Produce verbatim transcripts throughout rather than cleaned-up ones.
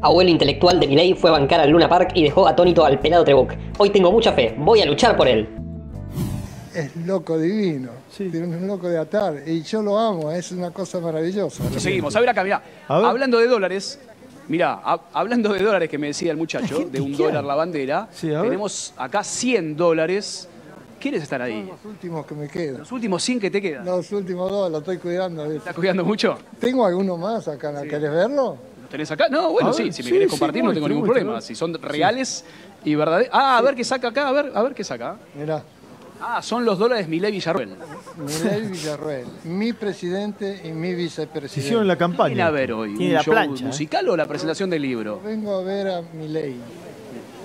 Abuelo intelectual de Milei fue a bancar al Luna Park y dejó atónito al pelado Trebucq. Hoy tengo mucha fe, voy a luchar por él. Es loco divino, sí. Tiene un loco de atar y yo lo amo, es una cosa maravillosa. Seguimos, a ver acá, mirá, ver. hablando de dólares, mirá, a, hablando de dólares que me decía el muchacho, de un dólar la bandera, sí, tenemos acá cien dólares. ¿Quiénes están ahí? Los últimos que me quedan. ¿Los últimos cien que te quedan? Los últimos dos, los estoy cuidando. ¿Estás cuidando mucho? Tengo alguno más acá, sí. ¿Querés verlo? ¿Tenés acá? No, bueno, sí, si me sí, querés compartir sí, no tengo sí, ningún sí, problema. Si son reales sí. y verdaderos. Ah, a sí. ver qué saca acá, a ver, a ver qué saca. Mirá. Ah, son los dólares Milei Villarruel. Milei Villarruel, mi presidente y mi vicepresidente. Hicieron la campaña. ¿Quién a ver hoy? ¿Un la show plancha, musical eh? o la presentación del libro? Vengo a ver a Milei.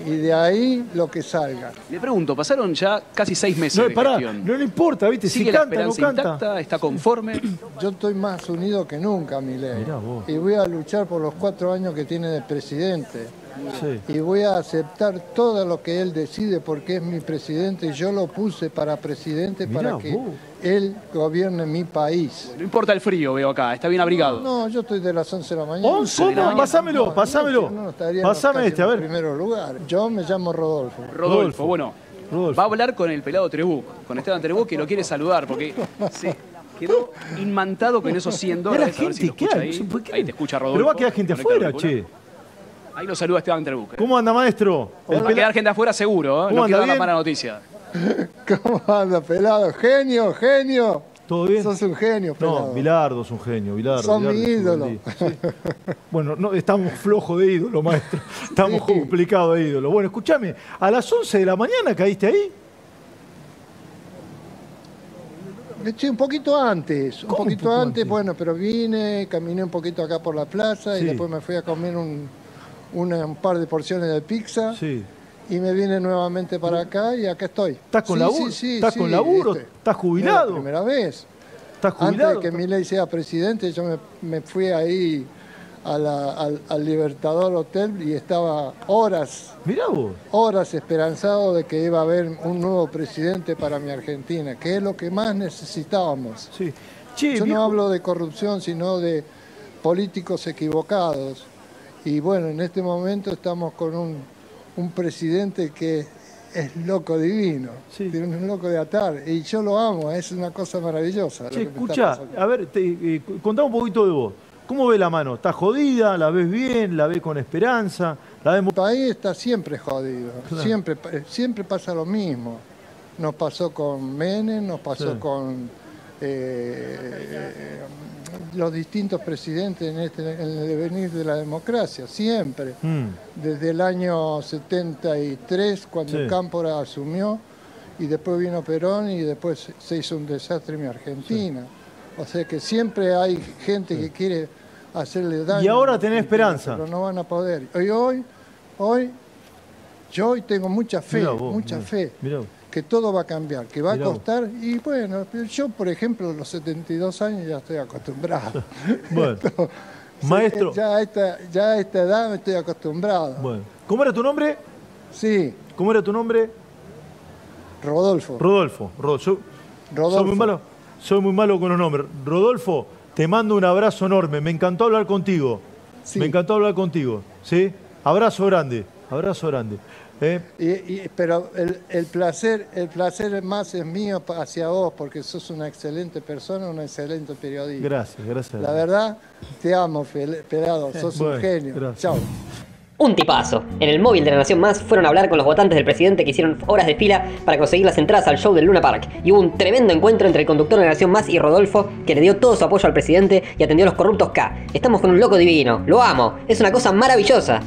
Y de ahí lo que salga. Le pregunto, pasaron ya casi seis meses no, de pará, gestión. No le importa, ¿viste? Si canta, no canta. ¿Sigue la esperanza intacta? ¿Está conforme? Yo estoy más unido que nunca, Milei. Y voy a luchar por los cuatro años que tiene de presidente. Sí. Y voy a aceptar todo lo que él decide porque es mi presidente. Yo lo puse para presidente Mirá para vos. que él gobierne mi país. No importa el frío, veo acá. Está bien abrigado. No, no yo estoy de las once de la mañana. ¿once? ¿Cómo? No, pasámelo, no, pasámelo. No, no Pasame este, a ver. En primer lugar. Yo me llamo Rodolfo. Rodolfo, bueno. Rodolfo. Va a hablar con el pelado Trebucq, con Esteban Trebucq, que lo quiere saludar porque... Sí. Quedó inmantado con esos cien dólares. A ver si lo escucha ahí. Ahí te escucha Rodolfo. Pero va a quedar gente afuera, che. Ahí lo saluda Esteban Trebucq. ¿Cómo anda, maestro? Va a quedar gente afuera seguro, ¿eh? No quiero dar la mala noticia. ¿Cómo anda, pelado? Genio, genio. ¿Todo bien? Sos un genio, pelado. No, Bilardo es un genio, Bilardo. Sos mi ídolo. Sí. Bueno, no, estamos flojos de ídolo, maestro. Estamos sí. complicados de ídolo. Bueno, escúchame, a las once de la mañana caíste ahí. Sí, un poquito antes, un poquito antes? antes, bueno, pero vine, caminé un poquito acá por la plaza sí. y después me fui a comer un... Una, un par de porciones de pizza sí. y me vine nuevamente para acá y acá estoy. ¿Estás con sí, laburo? Sí, sí, ¿Estás sí, con laburo? Este, ¿Estás jubilado? La primera vez. ¿Estás jubilado? Antes de que Milei sea presidente, yo me, me fui ahí a la, al, al Libertador Hotel y estaba horas, Mirá vos. horas esperanzado de que iba a haber un nuevo presidente para mi Argentina, que es lo que más necesitábamos. Sí. Che, yo viejo. no hablo de corrupción, sino de políticos equivocados. Y bueno, en este momento estamos con un, un presidente que es loco divino, sí. tiene un loco de atar, y yo lo amo, es una cosa maravillosa. Che, escuchá, a ver, te, eh, contá un poquito de vos. ¿Cómo ves la mano? ¿Está jodida? ¿La ves bien? ¿La ves con esperanza? ¿La ves... El país está siempre jodido, claro. siempre, siempre pasa lo mismo. Nos pasó con Menem, nos pasó sí. con... Eh, los distintos presidentes en, este, en el devenir de la democracia, siempre. Mm. Desde el año setenta y tres, cuando sí. Cámpora asumió, y después vino Perón, y después se hizo un desastre en mi Argentina. Sí. O sea que siempre hay gente sí. que quiere hacerle daño. Y ahora tenés esperanza. Pero no van a poder. Hoy, hoy, hoy, yo hoy tengo mucha fe, mirá vos, mucha mirá, fe. Mirá. que todo va a cambiar, que va Mirá. a costar, y bueno, yo por ejemplo a los setenta y dos años ya estoy acostumbrado. Bueno, Esto, maestro. Ya a, esta, ya a esta edad me estoy acostumbrado. Bueno. ¿Cómo era tu nombre? Sí. ¿Cómo era tu nombre? Rodolfo. Rodolfo. Rodolfo. Rodolfo. Soy muy malo, soy muy malo con los nombres. Rodolfo, te mando un abrazo enorme, me encantó hablar contigo. Sí. Me encantó hablar contigo, ¿sí? Abrazo grande, abrazo grande. ¿Eh? Y, y, pero el, el placer el placer más es mío hacia vos porque sos una excelente persona, una excelente periodista. Gracias, gracias. La verdad, te amo, pelado, sos bueno, un genio. Chao. Un tipazo. En el móvil de la Nación Más fueron a hablar con los votantes del presidente que hicieron horas de fila para conseguir las entradas al show del Luna Park. Y hubo un tremendo encuentro entre el conductor de la Nación Más y Rodolfo, que le dio todo su apoyo al presidente y atendió a los corruptos K. Estamos con un loco divino. Lo amo. Es una cosa maravillosa.